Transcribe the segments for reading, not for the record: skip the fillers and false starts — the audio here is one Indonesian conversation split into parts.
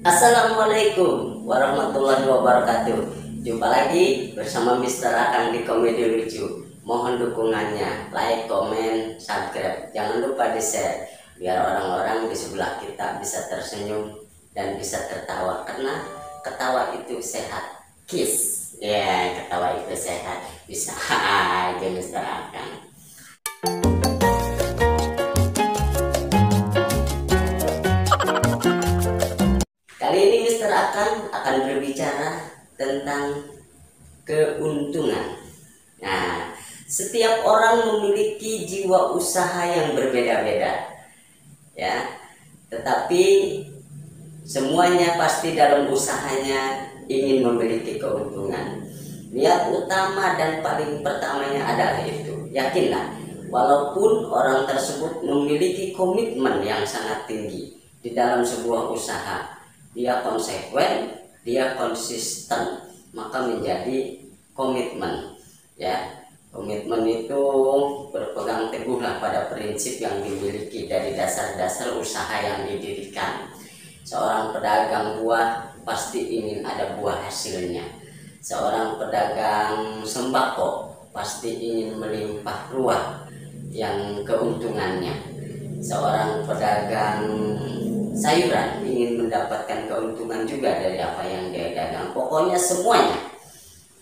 Assalamualaikum warahmatullahi wabarakatuh. Jumpa lagi bersama Mister Akang di Komedi Lucu. Mohon dukungannya, like, komen, subscribe. Jangan lupa di-share biar orang-orang di sebelah kita bisa tersenyum dan bisa tertawa, karena ketawa itu sehat. Kiss. Ya, ketawa itu sehat. Bisa aja Mister Akang. Kali ini Mister Akang akan berbicara tentang keuntungan. Nah, setiap orang memiliki jiwa usaha yang berbeda-beda, ya. Tetapi semuanya pasti dalam usahanya ingin memiliki keuntungan. Niat utama dan paling pertamanya adalah itu. Yakinlah, walaupun orang tersebut memiliki komitmen yang sangat tinggi di dalam sebuah usaha, dia konsekuen, dia konsisten, maka menjadi komitmen. Ya, komitmen itu berpegang teguhlah pada prinsip yang dimiliki dari dasar-dasar usaha yang didirikan. Seorang pedagang buah pasti ingin ada buah hasilnya. Seorang pedagang sembako pasti ingin melimpah ruah yang keuntungannya. Seorang pedagang sayuran ingin mendapatkan keuntungan juga dari apa yang dia dagang. Pokoknya semuanya,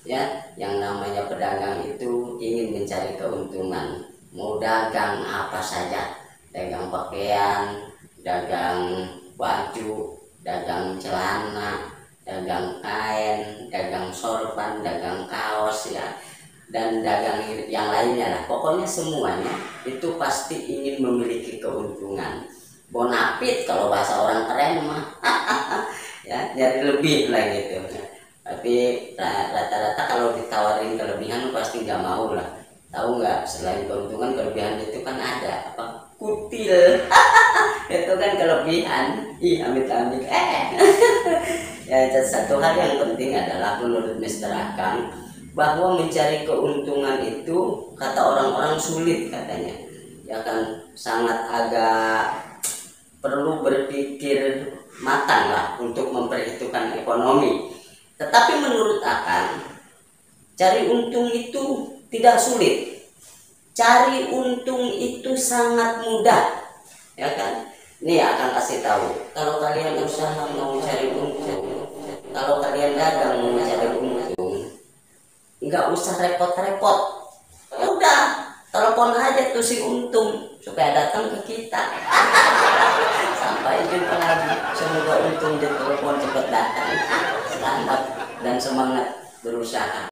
ya, yang namanya pedagang itu ingin mencari keuntungan. Mau dagang apa saja, dagang pakaian, dagang baju, dagang celana, dagang kain, dagang sorban, dagang kaos, ya, dan dagang yang lainnya lah. Pokoknya semuanya itu pasti ingin memiliki keuntungan. Bonafit kalau bahasa orang keren mah. Ya, jadi lebih lah gitu. Tapi rata-rata kalau ditawarin kelebihan pasti nggak mau lah. Tahu nggak, selain keuntungan, kelebihan itu kan ada apa? Kutil. Itu kan kelebihan. Ih, amit-amit. Ya, satu hal yang penting adalah menurut Mister Akang bahwa mencari keuntungan itu kata orang-orang sulit katanya. Ya kan, sangat agak perlu berpikir matang lah untuk memperhitungkan ekonomi. Tetapi menurut Akang, cari untung itu tidak sulit. Cari untung itu sangat mudah, ya kan? Nih Akang kasih tahu. Kalau kalian usaha mau cari untung, kalau kalian dagang mau cari untung, nggak usah repot-repot. Udah, telepon aja tuh si untung supaya datang ke kita. Sampai jumpa lagi. Semoga untung di telepon cepat datang. Selamat dan semangat berusaha.